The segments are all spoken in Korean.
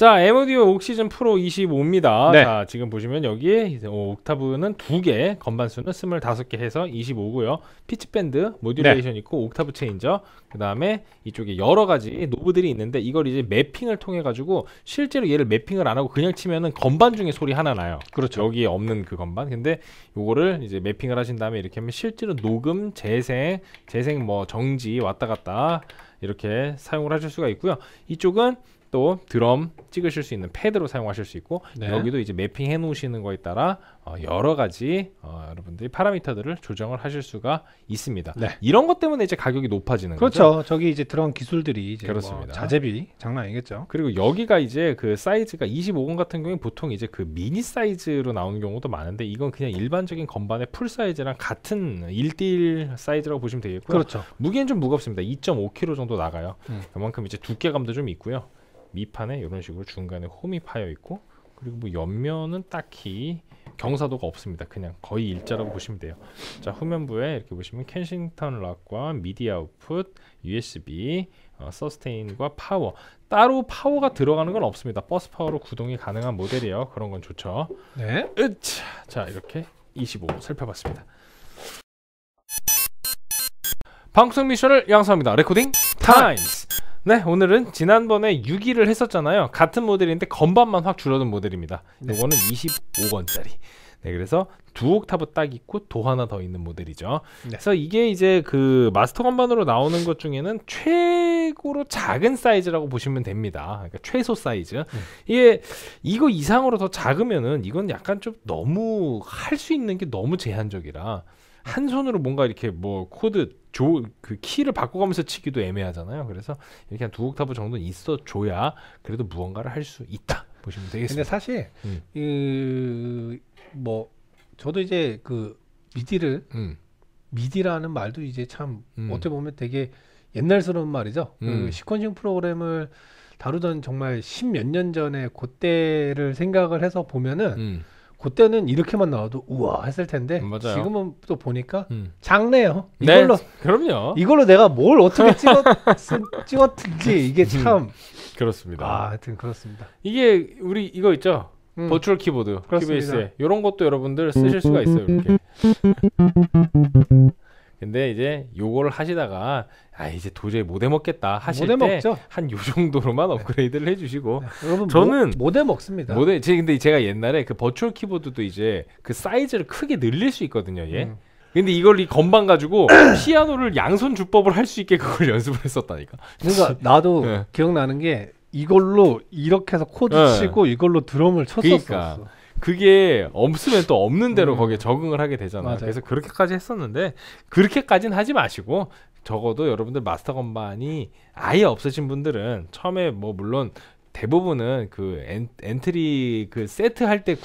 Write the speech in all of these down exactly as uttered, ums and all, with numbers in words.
자, M-Audio 옥시즌 프로 이십오입니다. 네. 자, 지금 보시면 여기에 이제 옥타브는 두 개, 건반수는 스물다섯 개 해서 이십오고요. 피치밴드, 모듈레이션 네. 있고, 옥타브 체인저, 그 다음에 이쪽에 여러 가지 노브들이 있는데, 이걸 이제 매핑을 통해가지고, 실제로 얘를 매핑을 안 하고 그냥 치면은 건반 중에 소리 하나 나요. 그렇죠. 여기에 없는 그 건반. 근데 요거를 이제 매핑을 하신 다음에 이렇게 하면 실제로 녹음, 재생, 재생 뭐 정지 왔다 갔다 이렇게 사용을 하실 수가 있고요. 이쪽은 또 드럼 찍으실 수 있는 패드로 사용하실 수 있고 네. 여기도 이제 매핑 해 놓으시는 거에 따라 어 여러 가지 어 여러분들이 파라미터들을 조정을 하실 수가 있습니다. 네. 이런 것 때문에 이제 가격이 높아지는 그렇죠. 거죠. 그렇죠. 저기 이제 드럼 기술들이 이제 그렇습니다. 뭐 자재비 장난 아니겠죠. 그리고 여기가 이제 그 사이즈가 이십오 공 같은 경우는 보통 이제 그 미니 사이즈로 나오는 경우도 많은데 이건 그냥 일반적인 건반의 풀 사이즈랑 같은 일 대일 사이즈라고 보시면 되겠고요. 그렇죠. 무게는 좀 무겁습니다. 이 점 오 킬로그램 정도 나가요. 음. 그만큼 이제 두께감도 좀 있고요. 밑판에 이런 식으로 중간에 홈이 파여 있고 그리고 뭐 옆면은 딱히 경사도가 없습니다. 그냥 거의 일자라고 보시면 돼요. 자, 후면부에 이렇게 보시면 켄싱턴 락과 미디 아웃풋, 유에스비, 어, 서스테인과 파워. 따로 파워가 들어가는 건 없습니다. 버스 파워로 구동이 가능한 모델이에요. 그런 건 좋죠. 네. 으차. 자, 이렇게 이십오 살펴봤습니다. 방송 미션을 양성합니다. 레코딩 타임스. 네, 오늘은 지난번에 육 위를 했었잖아요. 같은 모델인데 건반만 확 줄어든 모델입니다. 네. 이거는 이십오 원짜리. 네, 그래서 두 옥타브 딱 있고 도 하나 더 있는 모델이죠. 네. 그래서 이게 이제 그 마스터 건반으로 나오는 것 중에는 최고로 작은 사이즈라고 보시면 됩니다. 그러니까 최소 사이즈. 음. 이게 이거 이상으로 더 작으면은 이건 약간 좀 너무 할 수 있는 게 너무 제한적이라 한 손으로 뭔가 이렇게 뭐 코드 조, 그 키를 바꿔가면서 치기도 애매하잖아요. 그래서 이렇게 한 두 옥타브 정도는 있어줘야 그래도 무언가를 할 수 있다 보시면 되겠습니다. 근데 사실 음. 그 뭐 저도 이제 그 미디를 음. 미디라는 말도 이제 참 음. 어떻게 보면 되게 옛날스러운 말이죠. 음. 그 시퀀싱 프로그램을 다루던 정말 십몇 년 전에 그때를 생각을 해서 보면은 음. 그때는 이렇게만 나와도 우와 했을 텐데 맞아요. 지금은 또 보니까 음. 작네요. 이걸로 네, 그럼요. 이걸로 내가 뭘 어떻게 찍었 찍었든지 이게 참 음, 그렇습니다. 아, 하여튼 그렇습니다. 이게 우리 이거 있죠. 음. 버추얼 키보드, 키베이스 이런 것도 여러분들 쓰실 수가 있어요. 이렇게. 근데 이제 요거를 하시다가 아 이제 도저히 못 해먹겠다 하실 때 한 요 정도로만 업그레이드를 해주시고 네. 여러분 저는 못 해먹습니다. 못 해, 근데 제가 옛날에 그 버추얼 키보드도 이제 그 사이즈를 크게 늘릴 수 있거든요. 얘 음. 근데 이걸 이 건반 가지고 피아노를 양손 주법을 할 수 있게 그걸 연습을 했었다니까. 그러니까 나도 네. 기억나는 게 이걸로 이렇게 해서 코드 네. 치고 이걸로 드럼을 쳤었어. 그러니까. 그게 없으면 또 없는 대로 음. 거기에 적응을 하게 되잖아요. 맞아요. 그래서 그렇게까지 했었는데 그렇게까지는 하지 마시고 적어도 여러분들 마스터 건반이 아예 없으신 분들은 처음에 뭐 물론 대부분은 그 엔, 엔트리 그 세트 할 때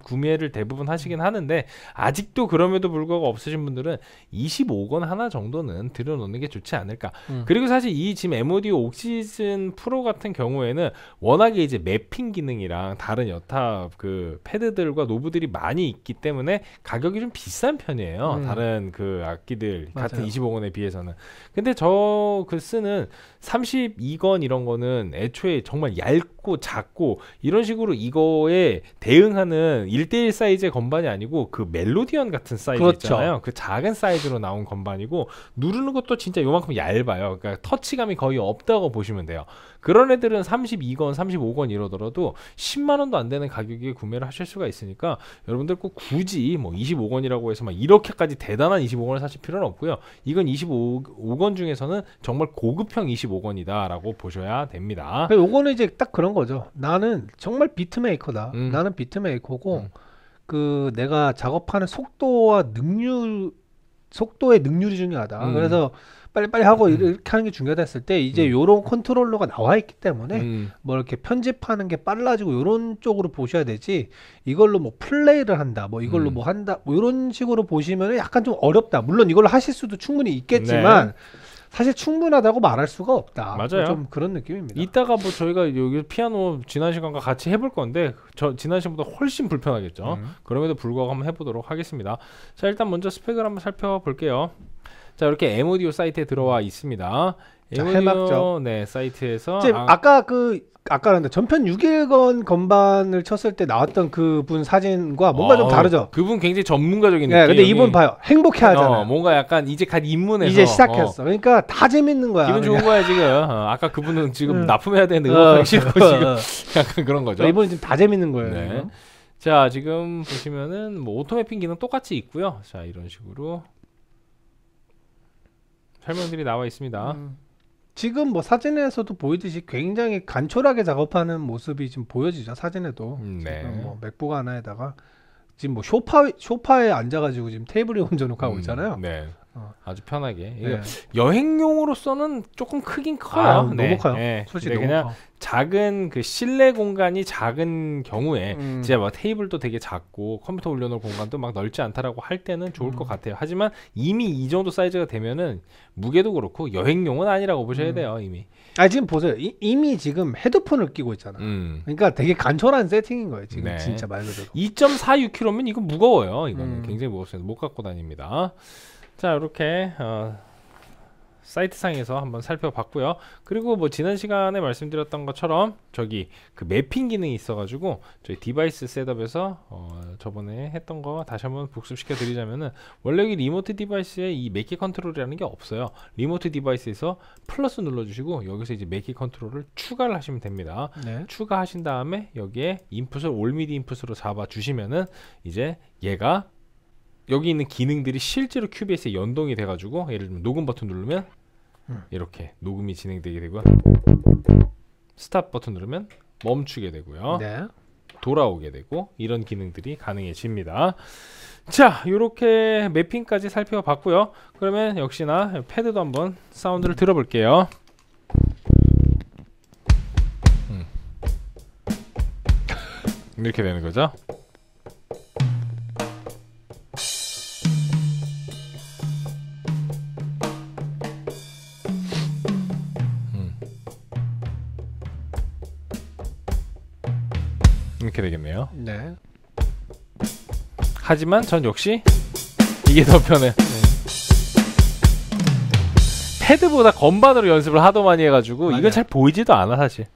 구매를 대부분 하시긴 하는데 아직도 그럼에도 불구하고 없으신 분들은 이십오 건 하나 정도는 들여놓는 게 좋지 않을까. 음. 그리고 사실 이 지금 M-Audio 옥시즌 프로 같은 경우에는 워낙에 이제 매핑 기능이랑 다른 여타 그 패드들과 노브들이 많이 있기 때문에 가격이 좀 비싼 편이에요. 음. 다른 그 악기들 맞아요. 같은 이십오 건에 비해서는. 근데 저 그 쓰는 삼십이 건 이런 거는 애초에 정말 얇 얇고 작고 이런 식으로 이거에 대응하는 일 대일 사이즈의 건반이 아니고 그 멜로디언 같은 사이즈 그렇죠. 있잖아요. 그 작은 사이즈로 나온 건반이고 누르는 것도 진짜 요만큼 얇아요. 그러니까 터치감이 거의 없다고 보시면 돼요. 그런 애들은 삼십이 건, 삼십오 건 이러더라도 십만 원도 안 되는 가격에 구매를 하실 수가 있으니까 여러분들 꼭 굳이 뭐 이십오 건이라고 해서 막 이렇게까지 대단한 이십오 건을 사실 필요는 없고요. 이건 이십오 건 중에서는 정말 고급형 이십오 건이다 라고 보셔야 됩니다. 요거는 이제 딱 그런 거죠. 나는 정말 비트메이커다. 음. 나는 비트메이커고 음. 그 내가 작업하는 속도와 능률 속도의 능률이 중요하다. 음. 그래서 빨리빨리 하고 음. 이렇게 하는 게 중요하다 했을 때 이제 요런 음. 컨트롤러가 나와 있기 때문에 음. 뭐 이렇게 편집하는 게 빨라지고 요런 쪽으로 보셔야 되지 이걸로 뭐 플레이를 한다 뭐 이걸로 음. 뭐 한다 뭐 요런 식으로 보시면 약간 좀 어렵다. 물론 이걸로 하실 수도 충분히 있겠지만 네. 사실 충분하다고 말할 수가 없다. 맞아요. 좀 그런 느낌입니다. 이따가 뭐 저희가 여기 피아노 지난 시간과 같이 해볼 건데 저 지난 시간보다 훨씬 불편하겠죠. 음. 그럼에도 불구하고 한번 해보도록 하겠습니다. 자, 일단 먼저 스펙을 한번 살펴볼게요. 자, 이렇게 M-Audio 사이트에 들어와 있습니다. 해막죠. 네, 사이트에서 이제 아, 아까 그 아까란다 전편 육 일건 건반을 쳤을 때 나왔던 그분 사진과 뭔가 어, 좀 다르죠. 그분 굉장히 전문가적인 느낌. 네, 근데 이분 봐요. 행복해하잖아. 어, 뭔가 약간 이제 갓 입문해서 이제 시작했어. 어. 그러니까 다 재밌는 거야. 기분 그냥. 좋은 거야 지금. 어, 아까 그분은 지금 음. 납품해야 되는데 음악하기 싫고 지금 약간 그런 거죠. 이분은 지금 다 재밌는 거예요. 네. 자, 지금 보시면은 뭐 오토 매핑 기능 똑같이 있고요. 자, 이런 식으로 설명들이 나와 있습니다. 음. 지금 뭐 사진에서도 보이듯이 굉장히 간촐하게 작업하는 모습이 지금 보여지죠. 사진에도. 네. 지금 뭐 맥북 하나에다가 지금 뭐 쇼파, 쇼파에 앉아가지고 지금 테이블에 얹어놓고 하고 있잖아요. 음, 네. 어. 아주 편하게. 네. 여행용으로서는 조금 크긴 커요. 아, 너무 네. 커요. 네. 솔직히 너무 그냥 커. 작은 그 실내 공간이 작은 경우에 음. 진짜 막 테이블도 되게 작고 컴퓨터 올려놓을 공간도 막 넓지 않다라고 할 때는 좋을 음. 것 같아요. 하지만 이미 이 정도 사이즈가 되면은 무게도 그렇고 여행용은 아니라고 보셔야 음. 돼요. 이미. 아 지금 보세요. 이, 이미 지금 헤드폰을 끼고 있잖아. 음. 그러니까 되게 간절한 세팅인 거예요. 지금 네. 진짜 말 그대로. 이 점 사육 킬로그램면 이거 무거워요. 이거는 음. 굉장히 무겁습니다. 못 갖고 다닙니다. 자, 이렇게 어, 사이트상에서 한번 살펴봤고요. 그리고 뭐 지난 시간에 말씀드렸던 것처럼 저기 그 매핑 기능이 있어가지고 저희 디바이스 셋업에서 어, 저번에 했던 거 다시 한번 복습시켜 드리자면은 원래 여기 리모트 디바이스에 이 매키 컨트롤이라는 게 없어요. 리모트 디바이스에서 플러스 눌러주시고 여기서 이제 매키 컨트롤을 추가를 하시면 됩니다. 네. 추가하신 다음에 여기에 인풋을 올 미디 인풋으로 잡아주시면은 이제 얘가 여기 있는 기능들이 실제로 큐비에스에 연동이 돼가지고 예를 들면 녹음 버튼 누르면 음. 이렇게 녹음이 진행되게 되고요. 스탑 버튼 누르면 멈추게 되고요. 네. 돌아오게 되고 이런 기능들이 가능해집니다. 자, 요렇게 매핑까지 살펴봤고요. 그러면 역시나 패드도 한번 사운드를 들어볼게요. 음. 이렇게 되는 거죠. 이렇게 되겠네요. 네. 하지만 전 역시 이게 더 편해. 네. 헤드보다 건반으로 연습을 하도 많이 해가지고 맞아요. 이건 잘 보이지도 않아 사실.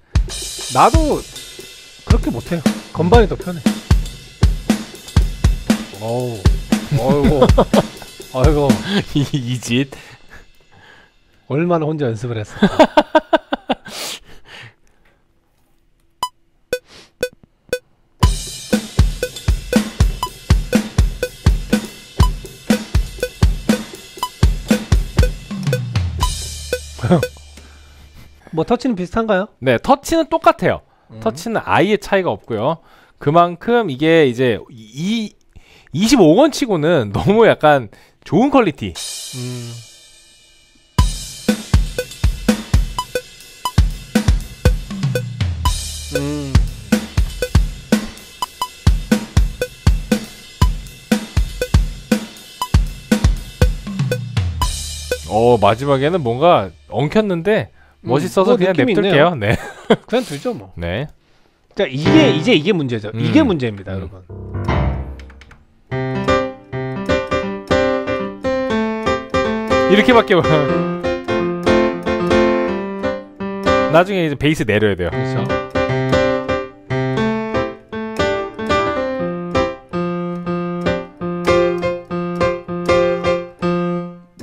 나도 그렇게 못해요. 건반이 더 편해. 어우, 어이고, 어이고. 이 짓. 얼마나 혼자 연습을 했어. 뭐 터치는 비슷한가요? 네, 터치는 똑같아요. 음. 터치는 아예 차이가 없고요. 그만큼 이게 이제 이 이십오 건 치고는 너무 약간 좋은 퀄리티. 음. 음. 어, 마지막에는 뭔가 엉켰는데 멋있어서 음, 그냥 냅둘게요. 네. 그냥 두죠 뭐. 네. 자, 이게 이제 이게 문제죠. 음. 이게 문제입니다, 음. 여러분. 이렇게밖에 나중에 이제 베이스 내려야 돼요. 그렇죠.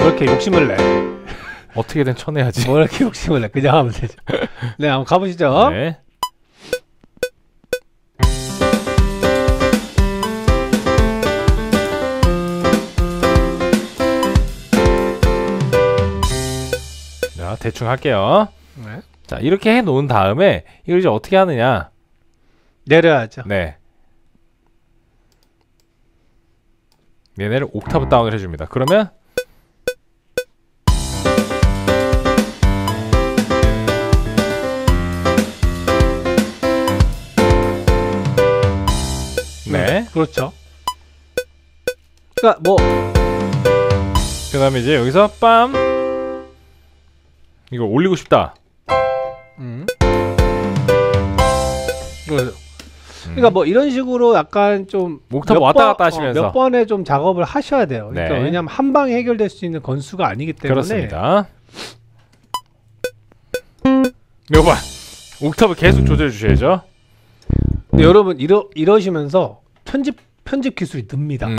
이렇게 욕심을 내. 어떻게든 쳐내야지. 뭐 이렇게 욕심을 내. 그냥 하면 되죠. 네, 한번 가보시죠. 네. 자, 대충 할게요. 네. 자, 이렇게 해 놓은 다음에 이걸 이제 어떻게 하느냐? 내려야죠. 네. 얘네를 옥타브 다운을 해줍니다. 그러면 네. 그렇죠. 그러니까 뭐 그다음에 이제 여기서 빰 이거 올리고 싶다. 음. 그렇죠. 그러니까 음. 뭐 이런 식으로 약간 좀 옥타브 왔다 갔다 하시면서 어, 몇 번에 좀 작업을 하셔야 돼요. 그러니까 네. 왜냐면 한 방에 해결될 수 있는 건수가 아니기 때문에. 그렇습니다. 요번 옥타브 계속 조절해 주셔야죠. 근데 여러분 이러, 이러시면서 편집 편집 기술이 늡니다. 음.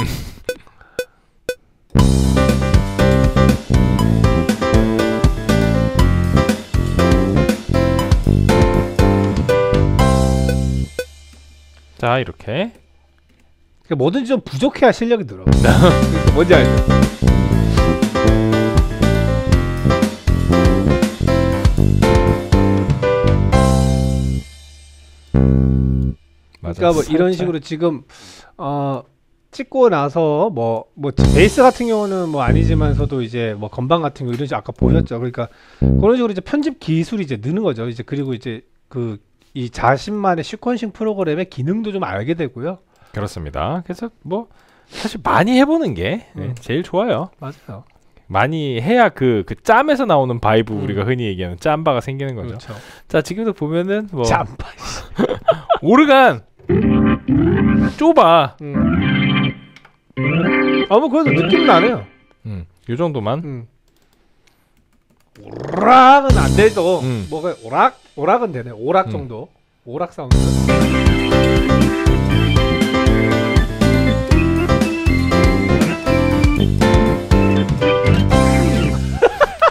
자, 이렇게 그러니까 뭐든지 좀 부족해야 실력이 늘어. 뭔지 알죠? 맞아. 그러니까 뭐 살짝. 이런 식으로 지금 어, 찍고 나서 뭐 뭐 베이스 같은 경우는 뭐 아니지만서도 이제 뭐 건반 같은 거 이런 식으로 아까 보셨죠. 그러니까 그런 식으로 이제 편집 기술이 이제 느는 거죠. 이제 그리고 이제 그 이 자신만의 시퀀싱 프로그램의 기능도 좀 알게 되고요. 그렇습니다. 그래서 뭐 사실 많이 해보는 게 음. 제일 좋아요. 맞아요. 많이 해야 그, 그 짬에서 나오는 바이브 음. 우리가 흔히 얘기하는 짬바가 생기는 거죠. 그렇죠. 자, 지금도 보면은 뭐 짬바 오르간 좁아. 음. 아, 뭐 그래도 느낌은 나네요. 음, 요 정도만. 음. 오락은 안 되죠. 음. 뭐가 오락? 오락은 되네. 오락 정도. 음. 오락 사운드.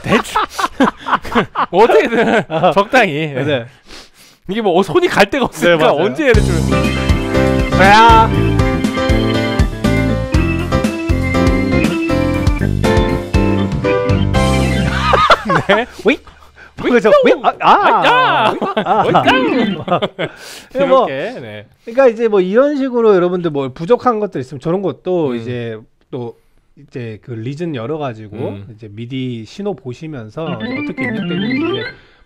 대충 어떻게든 아, 적당히. 네. 네. 이게 뭐 어, 손이 갈 데가 없으니까 네, 언제 해야 될지. 야. 네. 오이. 그래서 아아 이렇게. 그러니까 이제 뭐 이런 식으로 여러분들 뭐 부족한 것들 있으면 저런 것도 음. 이제 또 이제 그 리즌 열어 가지고 음. 이제 미디 신호 보시면서 어떻게 입력되는지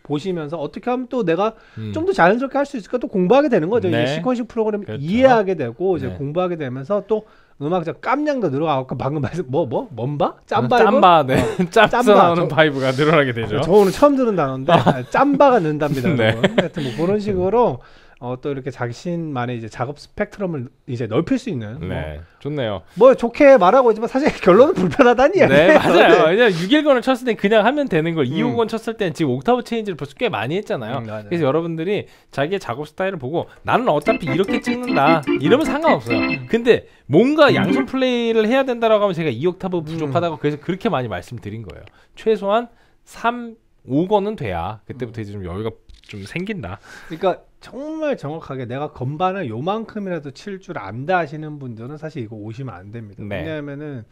보시면서 어떻게 하면 또 내가 음. 좀 더 자연스럽게 할 수 있을까 또 공부하게 되는 거죠. 네. 이제 시퀀싱 프로그램 그렇죠. 이해하게 되고 이제 네. 공부하게 되면서 또 음악적 깜냥도 늘어가고 방금 말씀 뭐뭐 뭔바? 짬바? 짬바 네 짬바 나오는 바이브가 늘어나게 되죠. 저 오늘 처음 들은 단어인데 아, 짬바가 는답니다. 네. 하여튼 뭐 그런 식으로 어, 또 이렇게 자신만의 이제 작업 스펙트럼을 이제 넓힐 수 있는 네 뭐. 좋네요. 뭐 좋게 말하고 있지만 사실 결론은 불편하다니 네 그래서. 맞아요. 그냥 육일권을 쳤을 때 그냥 하면 되는 걸 음. 이호권 쳤을 때는 지금 옥타브 체인지를 벌써 꽤 많이 했잖아요. 음, 그래서 여러분들이 자기의 작업 스타일을 보고 나는 어차피 이렇게 찍는다 이러면 상관없어요. 근데 뭔가 양손 플레이를 해야 된다라고 하면 제가 이 옥타브 부족하다고 음. 그래서 그렇게 많이 말씀드린 거예요. 최소한 삼, 오권은 돼야 그때부터 이제 좀 여유가 좀 생긴다. 그러니까 정말 정확하게 내가 건반을 요만큼이라도 칠 줄 안다 하시는 분들은 사실 이거 오시면 안 됩니다. 네. 왜냐하면은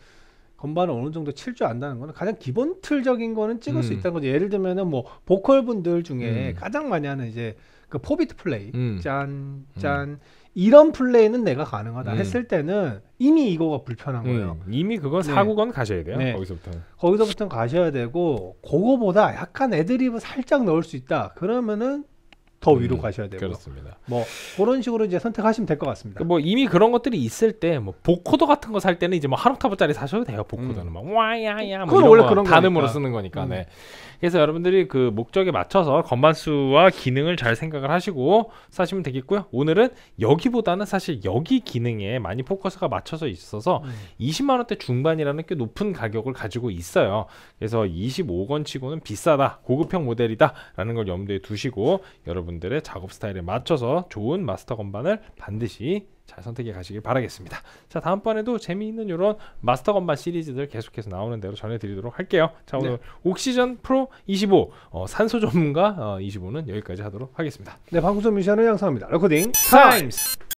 건반을 어느 정도 칠 줄 안다는 거는 가장 기본 틀적인 거는 찍을 음. 수 있다는 거죠. 예를 들면은 뭐 보컬 분들 중에 음. 가장 많이 하는 이제 그 포비트 플레이 음. 짠, 짠 음. 이런 플레이는 내가 가능하다 음. 했을 때는 이미 이거가 불편한 음. 거예요. 이미 그건 사구권 네. 가셔야 돼요. 네. 거기서부터 거기서부터 가셔야 되고 그거보다 약간 애드립을 살짝 넣을 수 있다 그러면은 더 위로 음, 가셔야 되고요. 그렇습니다. 뭐 그런 식으로 이제 선택하시면 될 것 같습니다. 뭐 이미 그런 것들이 있을 때 뭐 보코더 같은 거 살 때는 이제 뭐 한 옥타브짜리 사셔도 돼요. 보코더는 음. 막 와야야 뭐 원래 그런 단음으로 쓰는 거니까. 음. 네. 그래서 여러분들이 그 목적에 맞춰서 건반 수와 기능을 잘 생각을 하시고 사시면 되겠고요. 오늘은 여기보다는 사실 여기 기능에 많이 포커스가 맞춰져 있어서 음. 이십만 원대 중반이라는 꽤 높은 가격을 가지고 있어요. 그래서 이십오권치고는 비싸다, 고급형 모델이다 라는 걸 염두에 두시고 여러분들의 작업 스타일에 맞춰서 좋은 마스터 건반을 반드시 잘 선택해 가시길 바라겠습니다. 자, 다음번에도 재미있는 이런 마스터 건반 시리즈들 계속해서 나오는 대로 전해드리도록 할게요. 자, 오늘 네. 옥시전 프로 이십오 어, 산소 전문가 어, 이십오는 여기까지 하도록 하겠습니다. 네, 방송 미션을 양성합니다. 레코딩 타임스.